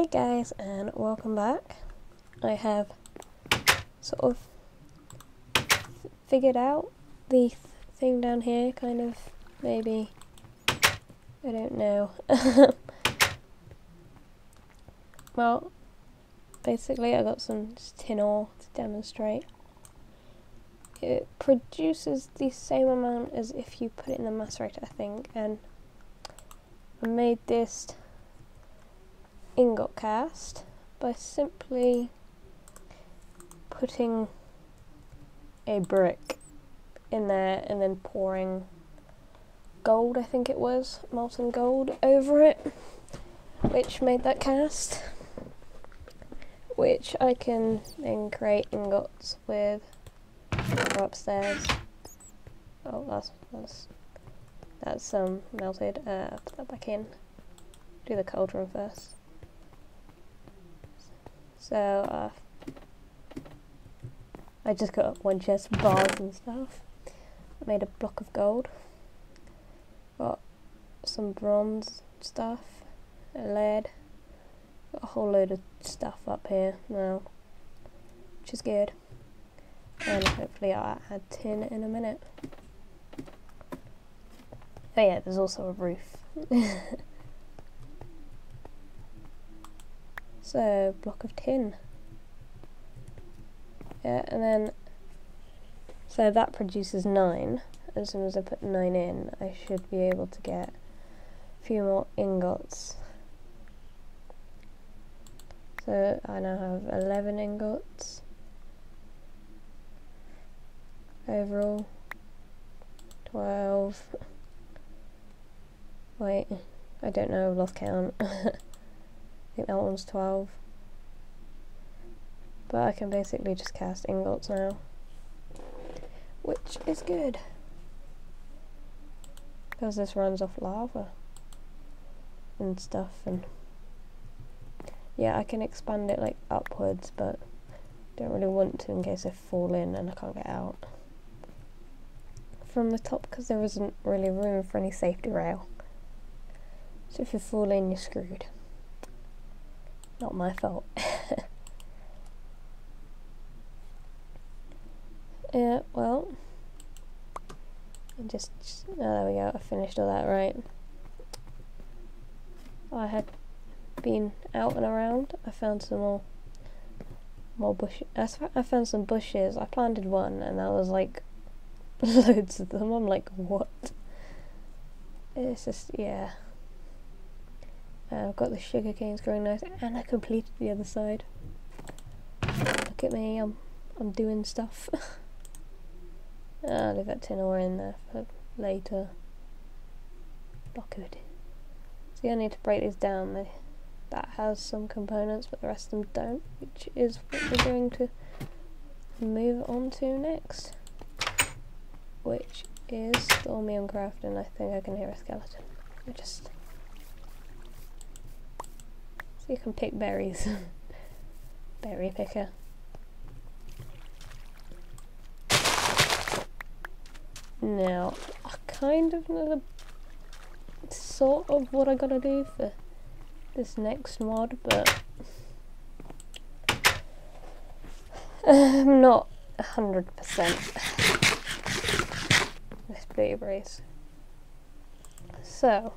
Hey guys, and welcome back. I have sort of figured out the thing down here, kind of, maybe, I don't know. Well, basically I got some tin ore to demonstrate. It produces the same amount as if you put it in the macerator, I think, and I made this ingot cast by simply putting a brick in there and then pouring gold, I think it was, molten gold over it, which made that cast, which I can then create ingots with. Go upstairs. Oh, that's melted. Put that back in. Do the cauldron first. So I just got up one chest of bars and stuff. I made a block of gold. Got some bronze stuff, and lead. Got a whole load of stuff up here now, which is good. And hopefully I'll add tin in a minute. Oh yeah, there's also a roof. So, block of tin. Yeah, and then, so that produces 9. As soon as I put 9 in, I should be able to get a few more ingots. So I now have 11 ingots overall. 12. Wait, I don't know, I've lost count. I think that one's 12. But I can basically just cast ingots now, which is good, because this runs off lava and stuff, and yeah, I can expand it like upwards, but don't really want to in case I fall in and I can't get out from the top, because there isn't really room for any safety rail. So if you fall in, you're screwed. Not my fault. Yeah, well, oh, there we go, I finished all that, right? I had been out and around. I found some more bushes. I found some bushes. I planted one, and that was like loads of them. I'm like, what? It's just, yeah. I've got the sugar canes growing nice, and I completed the other side. Look at me, I'm doing stuff. I'll leave that tin ore in there for later. Block of tin. So yeah, I need to break these down. That has some components, but the rest of them don't, which is what we're going to move on to next, which is Thormian Craft. And I think I can hear a skeleton. So you can pick berries. Berry picker. Now, I kind of know sort of what I gotta do for this next mod, but I'm not 100%. This blueberries. So,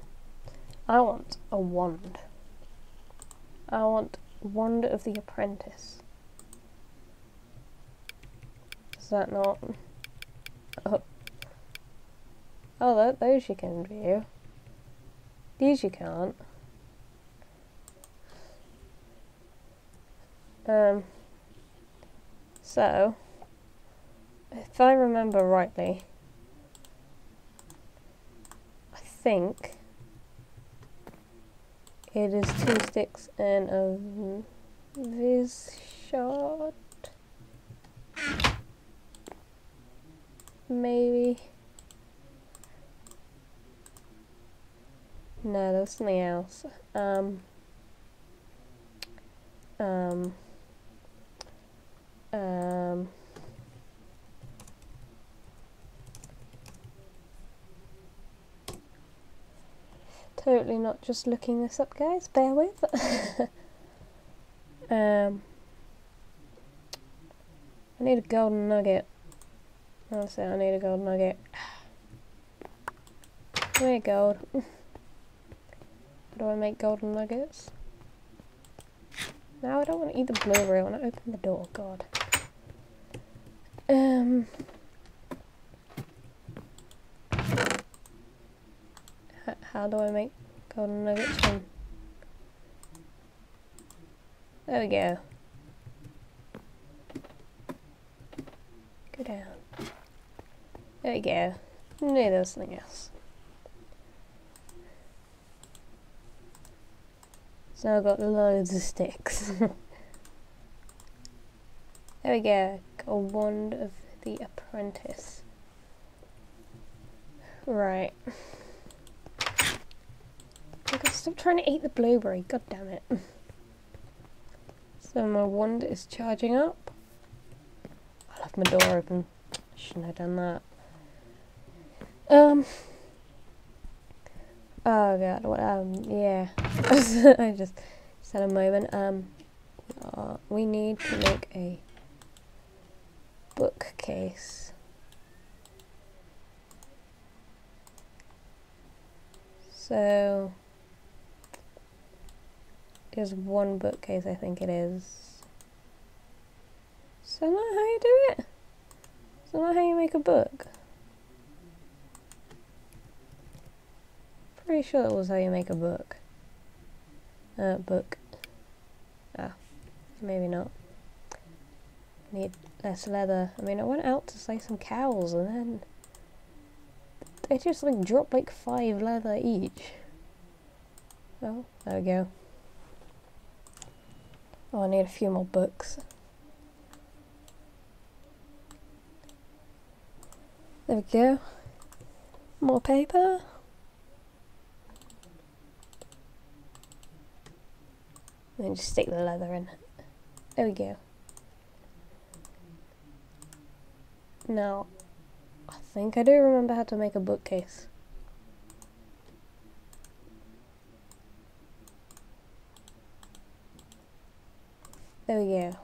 I want a wand. I want Wand of the Apprentice. Is that not? Oh, those you can view. These you can't. So, if I remember rightly, I think it is 2 sticks and a viz shot, maybe. No, there was something else. Totally not just looking this up, guys, bear with. I need a golden nugget. Honestly, I need a golden nugget. I need gold. How do I make golden nuggets? No, I don't want to eat the blueberry. I want to open the door. God. How do I make golden nuggets from? There we go. Go down. There we go. No, there was something else. So I've got loads of sticks. There we go. Got a wand of the apprentice. Right. Stop trying to eat the blueberry, god damn it. So my wand is charging up. I left my door open. Shouldn't have done that. Oh god, what yeah. I just had a moment. We need to make a bookcase. So there's one bookcase, I think it is. Is that not how you do it? Is that not how you make a book? Pretty sure that was how you make a book. Ah, maybe not. Need less leather. I mean, I went out to slay some cows and then they just like dropped like 5 leather each. Oh, there we go. Oh, I need a few more books. There we go. More paper. And then just stick the leather in. There we go. Now, I think I do remember how to make a bookcase. There we go.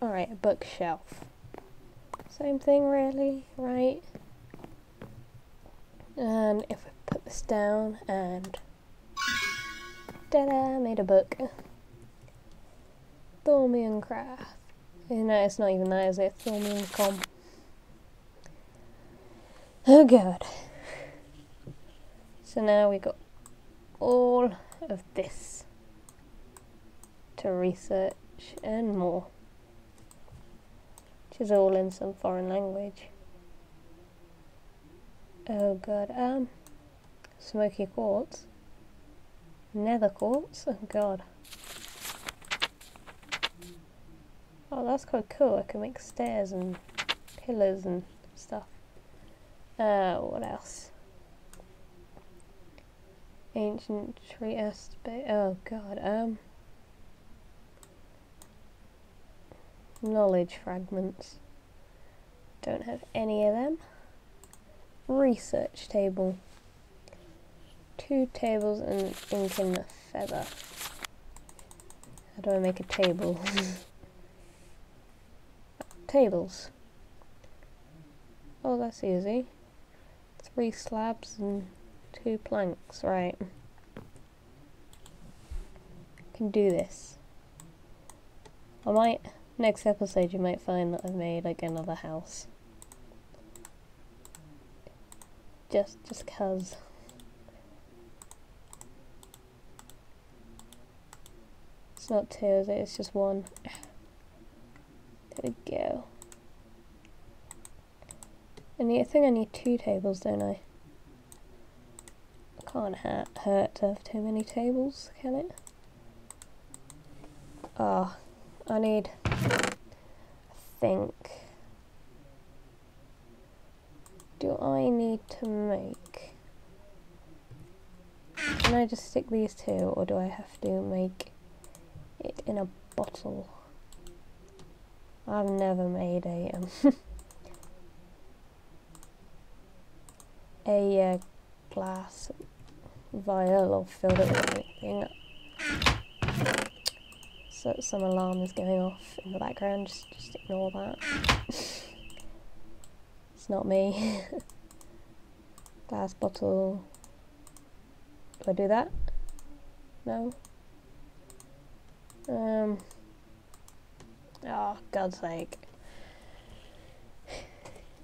Alright, a bookshelf. Same thing really, right? And if I put this down and... ta-da! Made a book. Thormian Craft. No, it's not even that, is it? Thormian.com. Oh god. So now we got all of this to research. And more, which is all in some foreign language. Oh god, smoky quartz, nether quartz. Oh god, oh that's quite cool. I can make stairs and pillars and stuff. What else? Ancient tree aspect. Oh god, knowledge fragments. Don't have any of them. Research table. 2 tables and ink in the feather. How do I make a table? Tables. Oh, that's easy. 3 slabs and 2 planks. Right. I can do this. I might... Next episode you might find that I've made like another house. Just cuz. It's not 2, is it? It's just 1. There we go. I think I need 2 tables, don't I? Can't hurt to have too many tables, can it? Ah, I need... do I need to make, can I just stick these 2 or do I have to make it in a bottle? I've never made a a glass vial or filled it with anything. So some alarm is going off in the background, just ignore that. It's not me. Glass bottle. Do I do that? No? Oh, God's sake.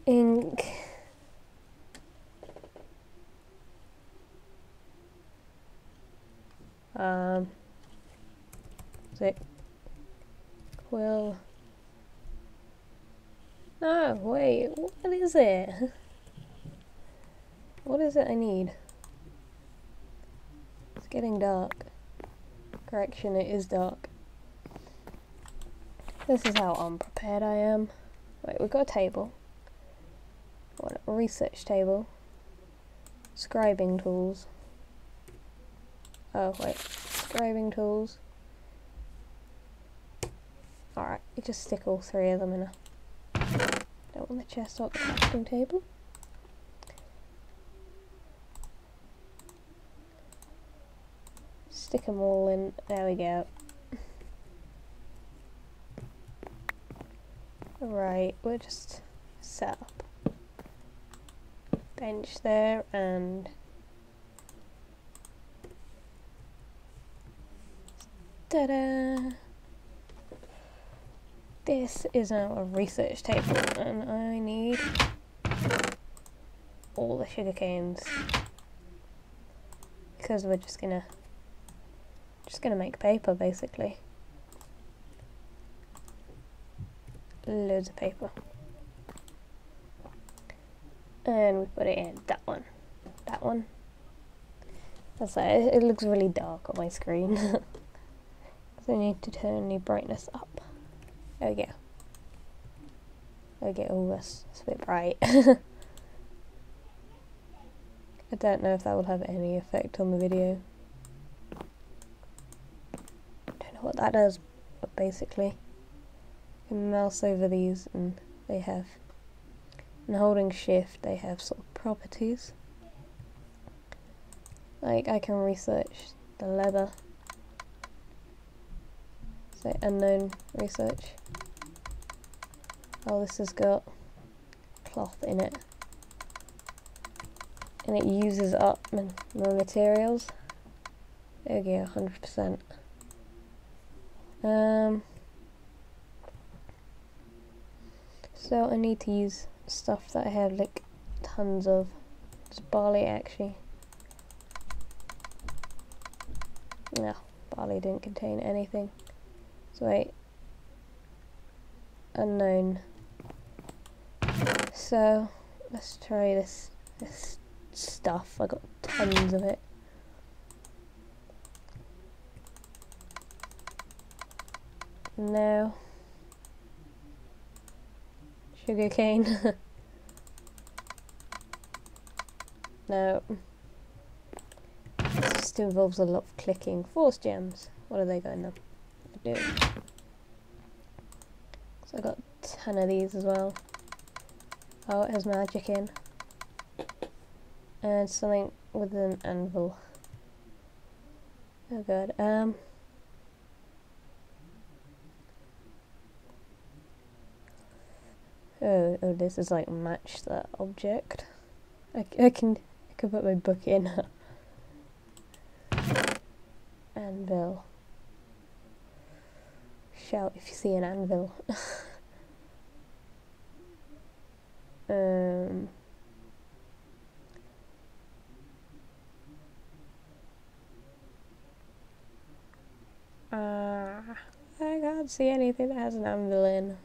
Ink. Is it quill? No, wait, what is it? What is it I need? It's getting dark. Correction, it is dark. This is how unprepared I am. Wait, we've got a table. What, a research table. Scribing tools. Oh, wait. Scribing tools. Alright, you just stick all three of them in a... Don't want the chest or the crafting table. Stick them all in. There we go. Alright, we'll just set up a bench there and... Ta-da! This is now a research table, and I need all the sugar canes because we're just gonna make paper basically. Loads of paper, and we put it in that one. That one. That's it. It looks really dark on my screen. So I need to turn the brightness up. There we go. There we go. Oh, that's a bit bright. I don't know if that will have any effect on the video. Don't know what that does, but basically, you can mouse over these and they have, and holding shift, they have sort of properties. Like, I can research the leather. Unknown research. Oh, this has got cloth in it, and it uses up my materials. There we go, 100%. So I need to use stuff that I have like tons of. It's barley actually. No, barley didn't contain anything. So wait, unknown. So let's try this stuff. I got tons of it. No. Sugar cane. No. This just involves a lot of clicking. Force gems. What have they got in them? So I got 10 of these as well. Oh, it has magic in. And something with an anvil. Oh god. Oh, this is like match the object. I can put my book in. Anvil. Shout if you see an anvil. I can't see anything that has an anvil in.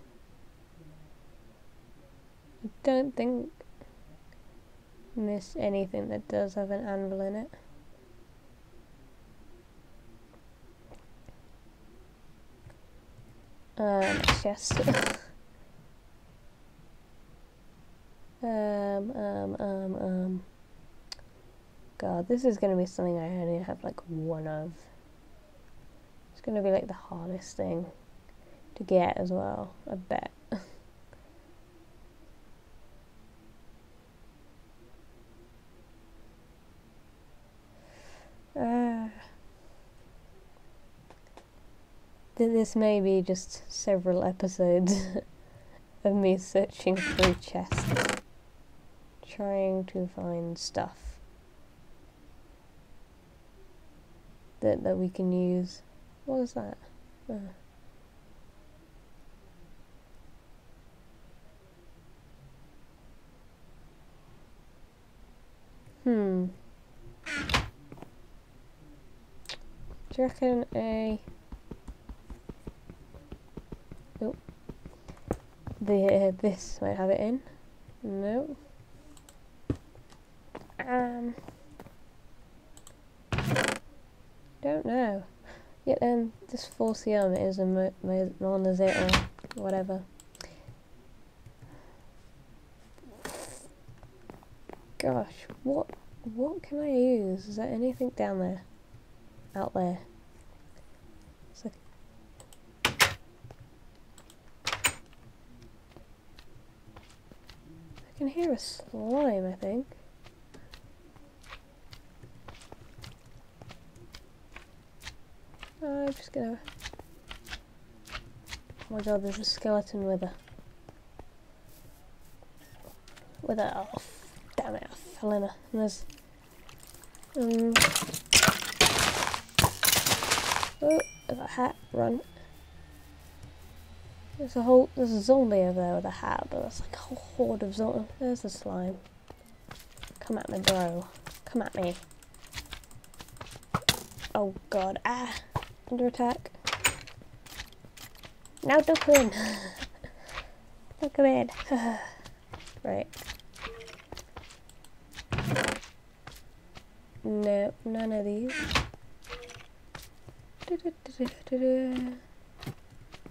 I don't think I missed anything that does have an anvil in it. Chest. God, this is gonna be something I only have like one of. It's gonna be like the hardest thing to get as well, I bet. this may be just several episodes of me searching through chests, trying to find stuff that we can use. What was that? Do you reckon this might have it in? No. Don't know. Yet then this falsium is a monazite or whatever. Gosh, what can I use? Is there anything down there? Out there. So. I can hear a slime, I think. I'm just gonna... Oh my god, there's a skeleton wither. Oh, damn it, I fell in. There's... Oh, I've got a hat, run. There's a zombie over there with a hat, but that's like a whole horde of zombies. There's the slime. Come at me, bro. Come at me. Oh god, under attack. Now duck in. Duck him in. Right. No, none of these.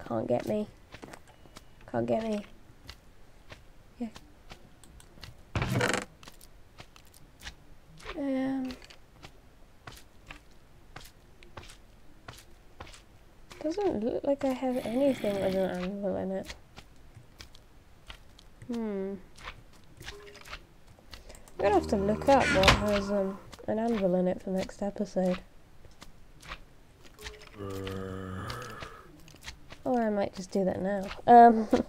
Can't get me. Can't get me. Yeah. Doesn't look like I have anything with an anvil in it. I'm gonna have to look up what has an anvil in it for next episode. Or I might just do that now. Anvil.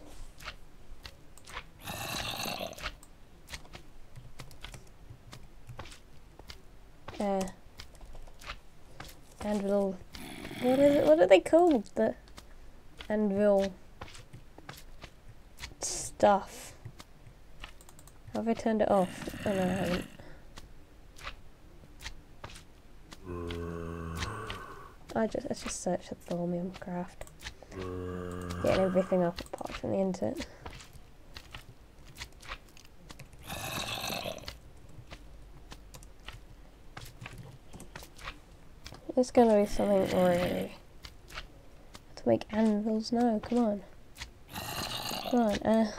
What is it? What are they called? The anvil stuff. Have I turned it off? Oh no, I haven't. Let's just search the Thormian Craft. Get everything off apart from the internet. It's gonna be something really. To make anvils now, come on. Come on, I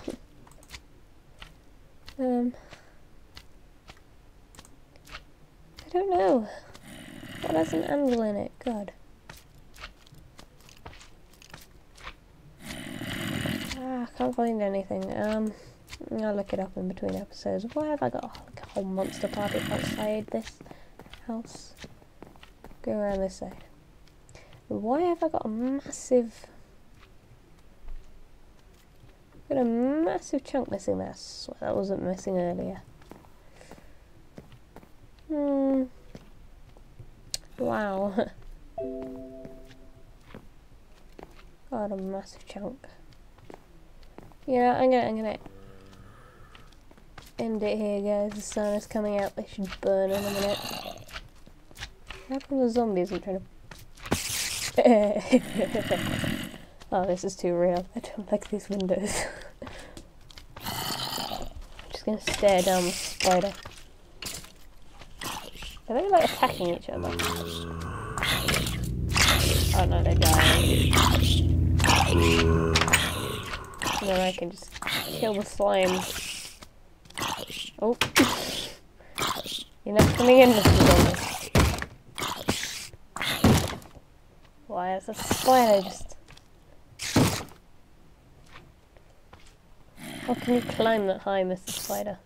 don't know. What has an anvil in it? God. Can't find anything. I'll look it up in between episodes. Why have I got like a whole monster party outside this house? Go around this side. Why have I got a massive... I've got a massive chunk missing there. I swear that wasn't missing earlier. Wow. Got a massive chunk. Yeah, I'm gonna end it here, guys. The sun is coming out. They should burn in a minute. How come the zombies are trying to... Oh, this is too real. I don't like these windows. I'm just gonna stare down the spider. Are they, like, attacking each other? Oh, no, they're dying. And then I can just kill the slime. Oh. You're not coming in, Mr. Zombie. Why is a spider just... How can you climb that high, Mr. Spider?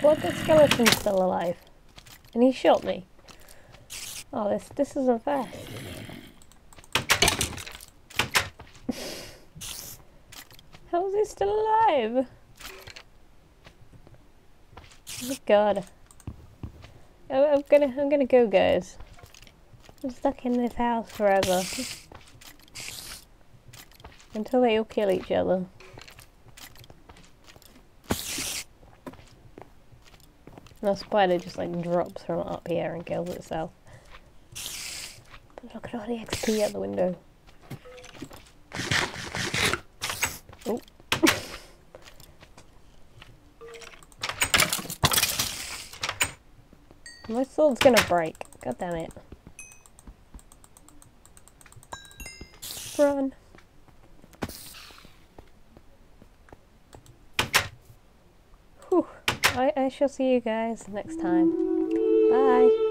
What, the skeleton's still alive? And he shot me. Oh, this isn't fair. How is he still alive? Oh God. I'm gonna go, guys. I'm stuck in this house forever. Until they all kill each other. That spider just like drops from up here and kills itself. But look at all the XP out the window. Oh. My sword's gonna break. God damn it. Run. Whew. I shall see you guys next time. Bye.